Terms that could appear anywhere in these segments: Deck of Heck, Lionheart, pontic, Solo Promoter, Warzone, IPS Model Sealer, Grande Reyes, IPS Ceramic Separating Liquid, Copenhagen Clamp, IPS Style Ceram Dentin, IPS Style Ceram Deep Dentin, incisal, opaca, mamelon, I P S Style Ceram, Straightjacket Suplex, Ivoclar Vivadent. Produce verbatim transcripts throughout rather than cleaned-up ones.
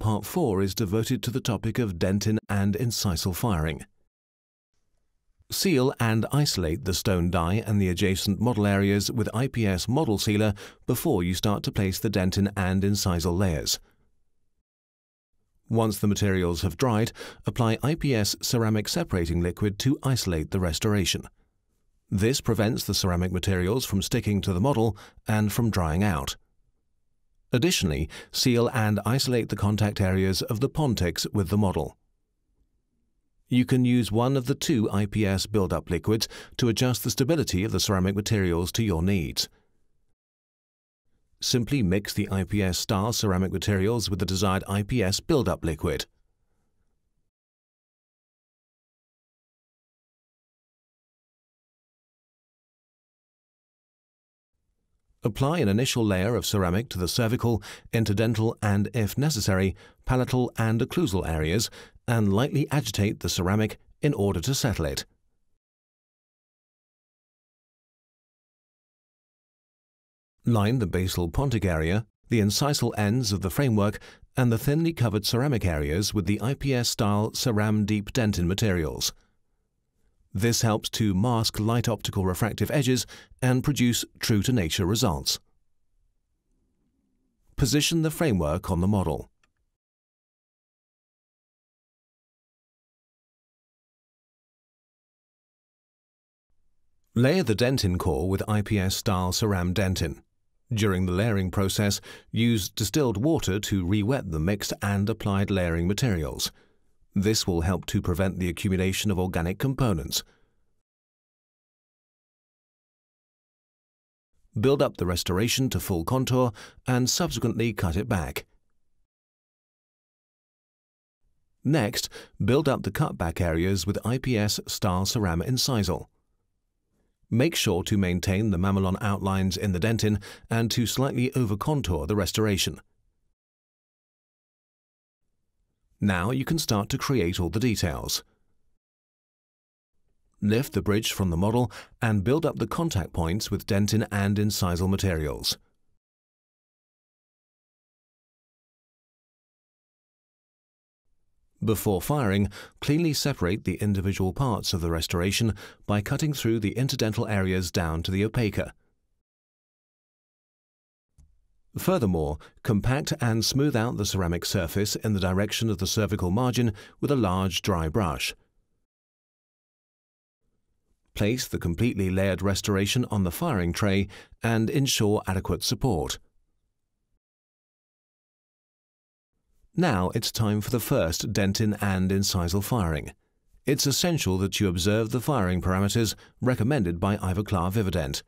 Part four is devoted to the topic of dentin and incisal firing. Seal and isolate the stone die and the adjacent model areas with I P S Model Sealer before you start to place the dentin and incisal layers. Once the materials have dried, apply I P S Ceramic Separating Liquid to isolate the restoration. This prevents the ceramic materials from sticking to the model and from drying out. Additionally, seal and isolate the contact areas of the pontics with the model. You can use one of the two I P S build-up liquids to adjust the stability of the ceramic materials to your needs. Simply mix the I P S Style ceramic materials with the desired I P S build-up liquid. Apply an initial layer of ceramic to the cervical, interdental and, if necessary, palatal and occlusal areas and lightly agitate the ceramic in order to settle it. Line the basal pontic area, the incisal ends of the framework and the thinly covered ceramic areas with the I P S Style Ceram Deep Dentin materials. This helps to mask light optical refractive edges and produce true-to-nature results. Position the framework on the model. Layer the dentin core with I P S Style Ceram Dentin. During the layering process, use distilled water to re-wet the mixed and applied layering materials. This will help to prevent the accumulation of organic components. Build up the restoration to full contour and subsequently cut it back. Next, build up the cutback areas with I P S Style Ceram Incisal. Make sure to maintain the mamelon outlines in the dentin and to slightly over-contour the restoration. Now you can start to create all the details. Lift the bridge from the model and build up the contact points with dentin and incisal materials. Before firing, cleanly separate the individual parts of the restoration by cutting through the interdental areas down to the opaca. Furthermore, compact and smooth out the ceramic surface in the direction of the cervical margin with a large dry brush. Place the completely layered restoration on the firing tray and ensure adequate support. Now it's time for the first dentin and incisal firing. It's essential that you observe the firing parameters recommended by Ivoclar Vivadent.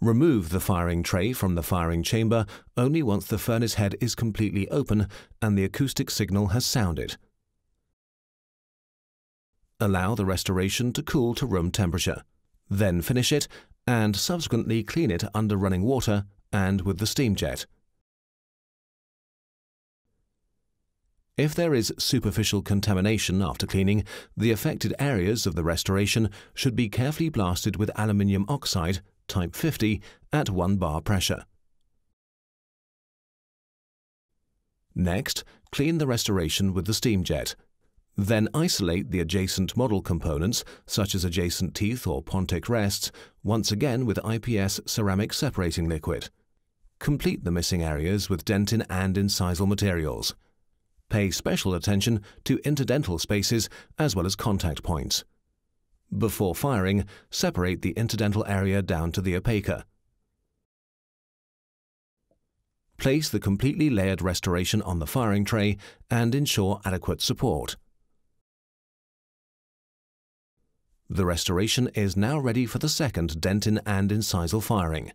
Remove the firing tray from the firing chamber only once the furnace head is completely open and the acoustic signal has sounded. Allow the restoration to cool to room temperature, then finish it and subsequently clean it under running water and with the steam jet. If there is superficial contamination after cleaning, the affected areas of the restoration should be carefully blasted with aluminium oxide type fifty at one bar pressure. Next, clean the restoration with the steam jet. Then isolate the adjacent model components, such as adjacent teeth or pontic rests, once again with I P S Ceramic Separating Liquid. Complete the missing areas with dentin and incisal materials. Pay special attention to interdental spaces as well as contact points. Before firing, separate the interdental area down to the opaca. Place the completely layered restoration on the firing tray and ensure adequate support. The restoration is now ready for the second dentin and incisal firing.